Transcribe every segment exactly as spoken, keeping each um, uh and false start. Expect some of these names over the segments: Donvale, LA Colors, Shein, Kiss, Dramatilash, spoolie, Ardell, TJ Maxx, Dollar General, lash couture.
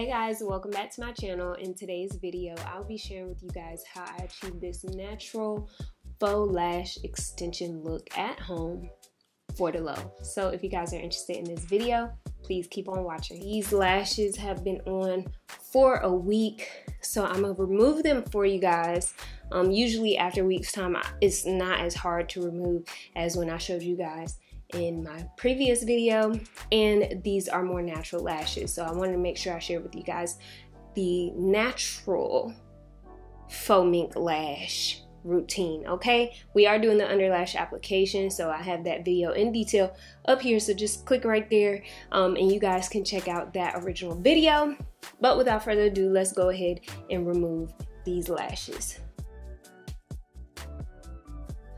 Hey guys, welcome back to my channel. In today's video, I'll be sharing with you guys how I achieved this natural faux lash extension look at home for the low. So if you guys are interested in this video, please keep on watching. These lashes have been on for a week, so I'm gonna remove them for you guys. Um, usually after a week's time, it's not as hard to remove as when I showed you guys in my previous video, and these are more natural lashes, so I wanted to make sure I share with you guys the natural faux mink lash routine. Okay, we are doing the underlash application, so I have that video in detail up here, so just click right there um, and you guys can check out that original video. But without further ado, let's go ahead and remove these lashes.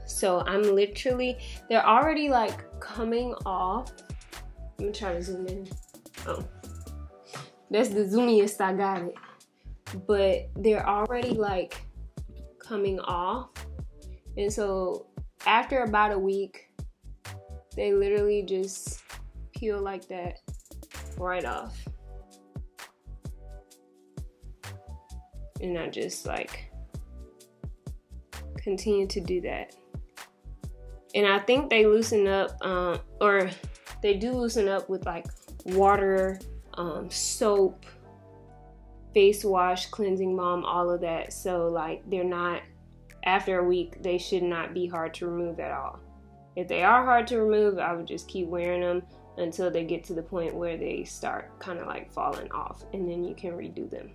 So I'm literally, they're already like coming off. Let me try to zoom in. Oh, that's the zoomiest I got it. But they're already like coming off. And so after about a week, they literally just peel like that right off. And I just like continue to do that. And I think they loosen up, um, or they do loosen up with like water, um, soap, face wash, cleansing balm, all of that. So like they're not, after a week, they should not be hard to remove at all. If they are hard to remove, I would just keep wearing them until they get to the point where they start kind of like falling off, and then you can redo them.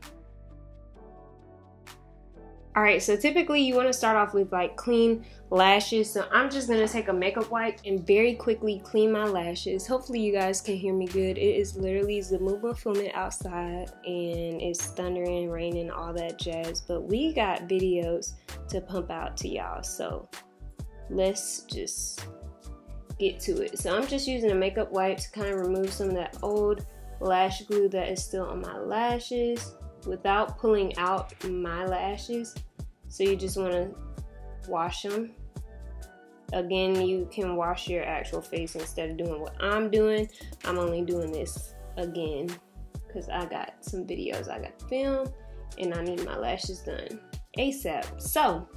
Alright, so typically you want to start off with like clean lashes, so I'm just going to take a makeup wipe and very quickly clean my lashes. Hopefully you guys can hear me good. It is literally Zamooba filming outside and it's thundering, raining, all that jazz, but we got videos to pump out to y'all, so let's just get to it. So I'm just using a makeup wipe to kind of remove some of that old lash glue that is still on my lashes without pulling out my lashes. So you just want to wash them. Again, you can wash your actual face instead of doing what I'm doing. I'm only doing this again because I got some videos I got to film and I need my lashes done ASAP. So,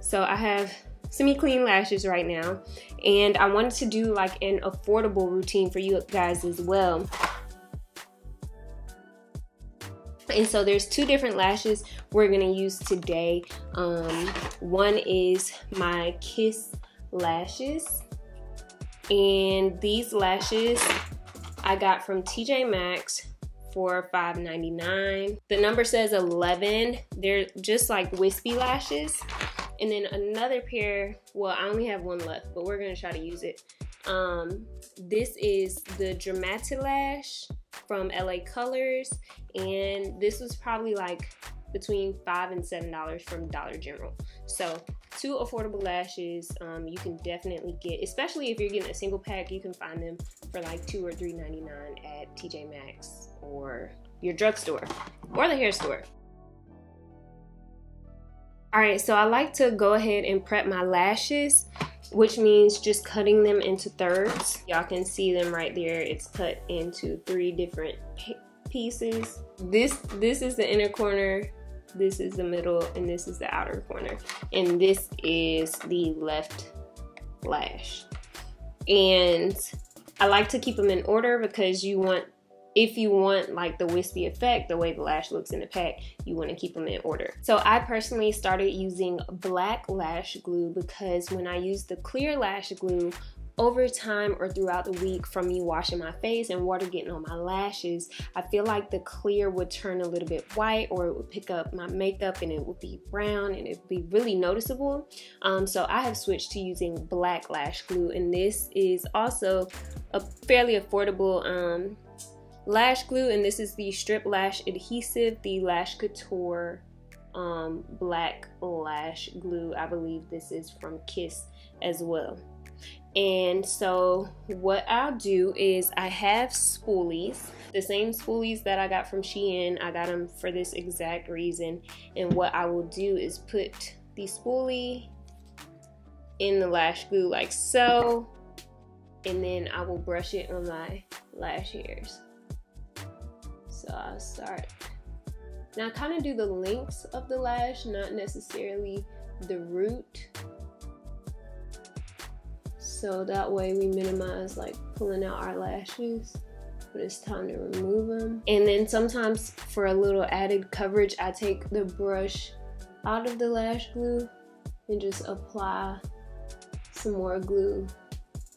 so I have semi-clean lashes right now, and I wanted to do like an affordable routine for you guys as well. And so there's two different lashes we're gonna use today. Um, one is my Kiss lashes, and these lashes I got from T J Maxx for five ninety-nine. The number says eleven. They're just like wispy lashes. And then another pair, well, I only have one left, but we're gonna try to use it. Um, this is the Dramatilash from L A Colors, and this was probably like between five and seven dollars from Dollar General. So two affordable lashes. Um, you can definitely get, especially if you're getting a single pack, you can find them for like two or three ninety nine at T J Maxx or your drugstore or the hair store. All right, so I like to go ahead and prep my lashes, which means just cutting them into thirds. Y'all can see them right there. It's cut into three different pieces. This this is the inner corner, this is the middle, and this is the outer corner. And this is the left lash. And I like to keep them in order because you want, if you want like the wispy effect, the way the lash looks in the pack, you want to keep them in order. So I personally started using black lash glue because when I use the clear lash glue, over time or throughout the week from me washing my face and water getting on my lashes, I feel like the clear would turn a little bit white, or it would pick up my makeup and it would be brown and it would be really noticeable. Um, so I have switched to using black lash glue, and this is also a fairly affordable um, lash glue, and this is the Strip Lash Adhesive, the Lash Couture um, black lash glue. I believe this is from Kiss as well. And so what I'll do is, I have spoolies, the same spoolies that I got from Shein. I got them for this exact reason, and what I will do is put the spoolie in the lash glue like so, and then I will brush it on my lash hairs. So I'll start. Now kind of do the lengths of the lash, not necessarily the root. So that way we minimize like pulling out our lashes, but it's time to remove them. And then sometimes for a little added coverage, I take the brush out of the lash glue and just apply some more glue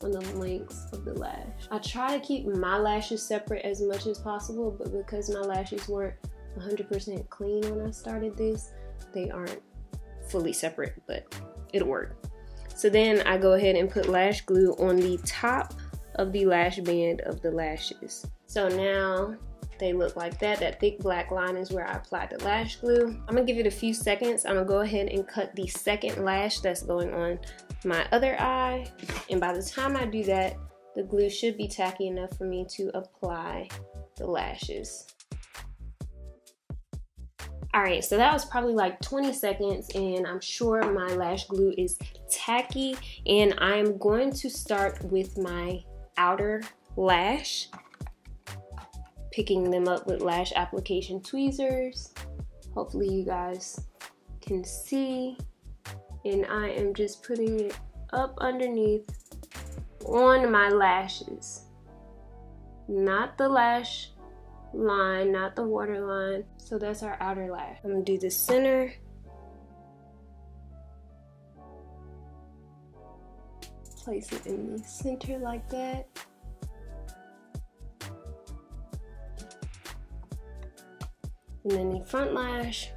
on the lengths of the lash. I try to keep my lashes separate as much as possible, but because my lashes weren't one hundred percent clean when I started this, they aren't fully separate, but it'll work. So then I go ahead and put lash glue on the top of the lash band of the lashes. So now they look like that. That thick black line is where I applied the lash glue. I'm gonna give it a few seconds. I'm gonna go ahead and cut the second lash that's going on my other eye. And by the time I do that, the glue should be tacky enough for me to apply the lashes. All right, so that was probably like twenty seconds, and I'm sure my lash glue is tacky, and I'm going to start with my outer lash, picking them up with lash application tweezers. Hopefully you guys can see. And I am just putting it up underneath on my lashes. Not the lash line, not the waterline. So that's our outer lash. I'm gonna do the center. Place it in the center like that. And then the front lash.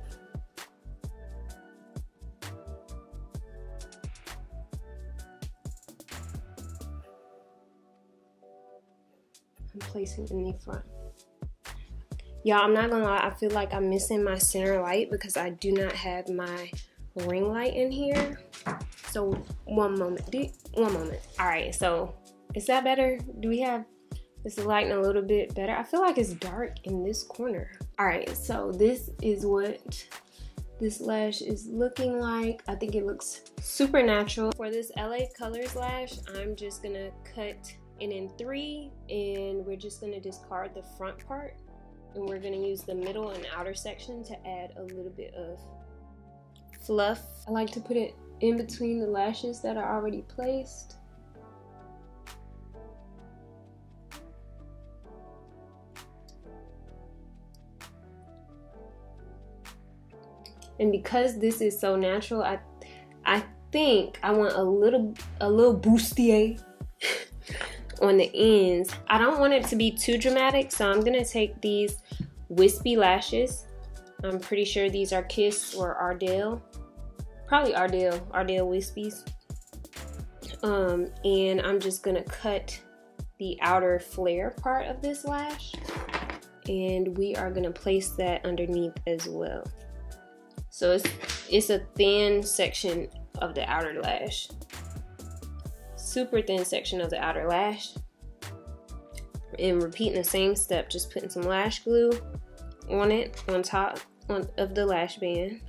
I'm placing in the front. Y'all, I'm not gonna lie, I feel like I'm missing my center light because I do not have my ring light in here. So one moment, one moment. All right, so is that better? Do we have, is the lighting a little bit better? I feel like it's dark in this corner. All right, so this is what this lash is looking like. I think it looks super natural. For this L A Colors lash, I'm just gonna cut it in three, and we're just gonna discard the front part. And we're gonna use the middle and outer section to add a little bit of fluff. I like to put it in between the lashes that are already placed. And because this is so natural, I I think I want a little a little bustier on the ends. I don't want it to be too dramatic, so I'm gonna take these wispy lashes. I'm pretty sure these are Kiss or Ardell, probably Ardell, Ardell wispies. Um, and I'm just gonna cut the outer flare part of this lash, and we are gonna place that underneath as well. So it's it's a thin section of the outer lash. Super thin section of the outer lash, and repeating the same step, just putting some lash glue on it, on top on, of the lash band.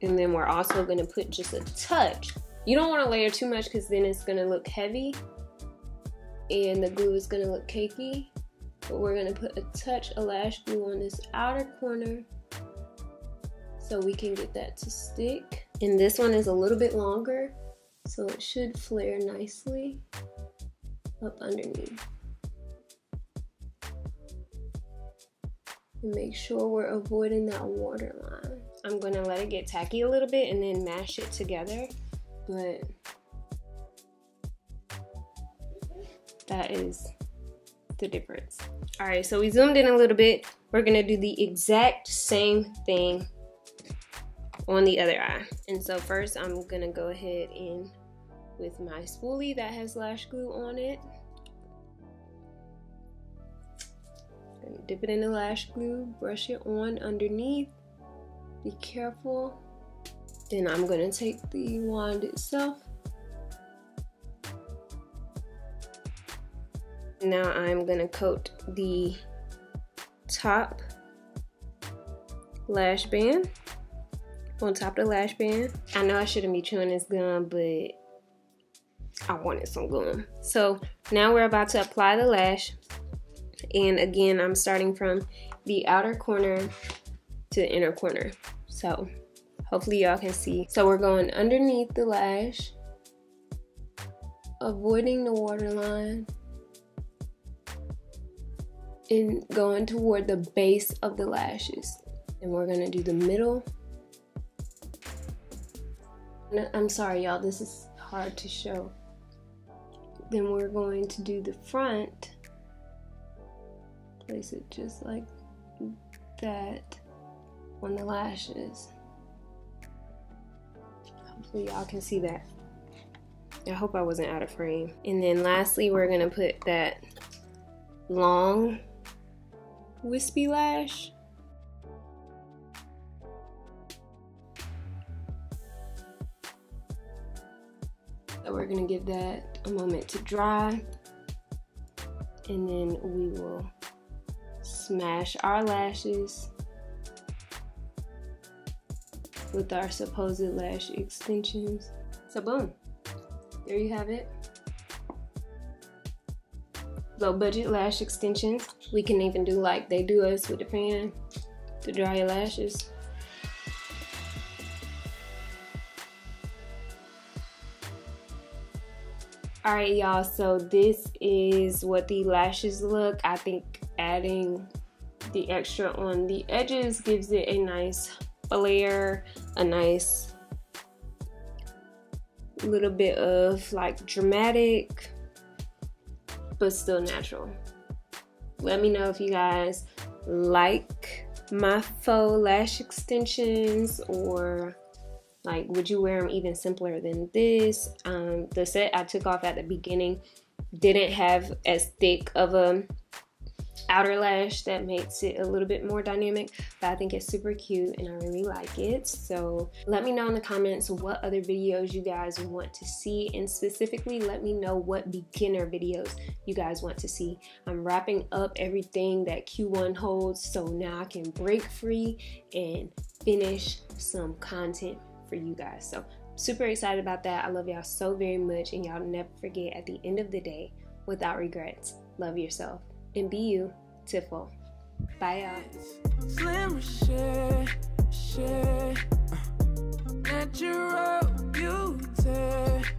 And then we're also going to put just a touch. You don't want to layer too much because then it's going to look heavy and the glue is going to look cakey, but we're going to put a touch of lash glue on this outer corner so we can get that to stick. And this one is a little bit longer, so it should flare nicely up underneath. And make sure we're avoiding that waterline. I'm gonna let it get tacky a little bit and then mash it together, but that is the difference. All right, so we zoomed in a little bit. We're gonna do the exact same thing on the other eye. And so first I'm gonna go ahead in with my spoolie that has lash glue on it. Gonna dip it in the lash glue, brush it on underneath. Be careful. Then I'm gonna take the wand itself. Now I'm gonna coat the top lash band. On top of the lash band. I know I shouldn't be chewing this gum, but I wanted some gum. So now we're about to apply the lash, And again, I'm starting from the outer corner to the inner corner. So hopefully y'all can see. So we're going underneath the lash, avoiding the waterline, and going toward the base of the lashes. And we're gonna do the middle. I'm sorry y'all, this is hard to show. Then we're going to do the front. Place it just like that on the lashes. Hopefully y'all can see that. I hope I wasn't out of frame. And then lastly, we're gonna put that long wispy lash. So we're gonna give that a moment to dry, and then we will smash our lashes with our supposed lash extensions. So boom, there you have it. Low budget lash extensions. We can even do like they do us with the fan to dry your lashes. All right, y'all, so this is what the lashes look. I think adding the extra on the edges gives it a nice flare, a nice little bit of like dramatic, but still natural. Let me know if you guys like my faux lash extensions, or like would you wear them even simpler than this. Um, the set I took off at the beginning didn't have as thick of a outer lash. That makes it a little bit more dynamic, but I think it's super cute and I really like it. So let me know in the comments what other videos you guys want to see, and specifically let me know what beginner videos you guys want to see. I'm wrapping up everything that Q one holds, so now I can break free and finish some content for you guys. So super excited about that. I love y'all so very much, and y'all never forget, at the end of the day, without regrets, love yourself. And be you, Tiffle. Bye, y'all. Glamorous, share, share, natural beauty.